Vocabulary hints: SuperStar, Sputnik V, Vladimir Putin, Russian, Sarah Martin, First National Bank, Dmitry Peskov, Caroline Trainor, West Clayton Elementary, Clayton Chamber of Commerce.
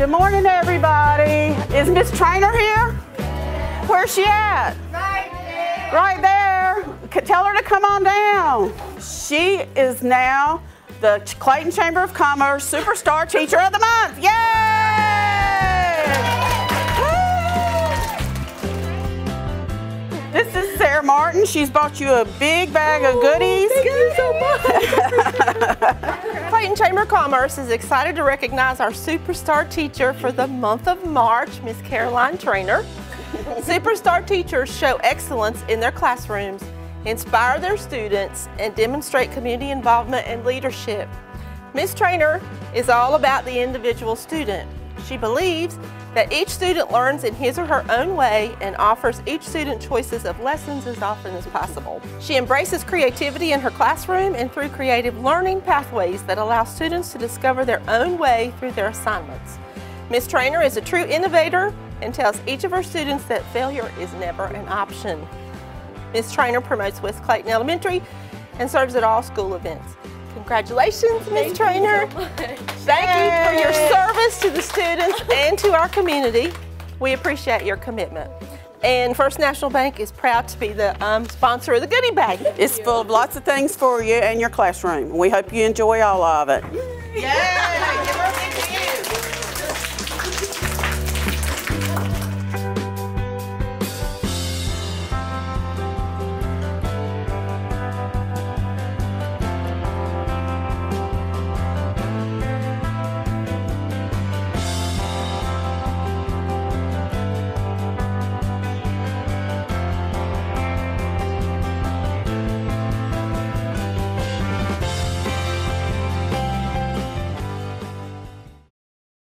Good morning, everybody. Is Miss Trainor here? Where's she at? Right there. Tell her to come on down. She is now the Clayton Chamber of Commerce Superstar Teacher of the Month. Yay! Woo! This is Sarah Martin. She's bought you a big bag of goodies. Thank you so much. Clayton Chamber of Commerce is excited to recognize our Superstar Teacher for the month of March, Miss Caroline Trainor. Superstar teachers show excellence in their classrooms, inspire their students, and demonstrate community involvement and leadership. Ms. Trainor is all about the individual student. She believes that each student learns in his or her own way and offers each student choices of lessons as often as possible. She embraces creativity in her classroom and through creative learning pathways that allow students to discover their own way through their assignments. Ms. Trainor is a true innovator and tells each of her students that failure is never an option. Ms. Trainor promotes West Clayton Elementary and serves at all school events. Congratulations, Ms. Trainor. Thank you for your service to the students and to our community. We appreciate your commitment. And First National Bank is proud to be the sponsor of the Goodie Bag. It's full of lots of things for you and your classroom. We hope you enjoy all of it. Yay.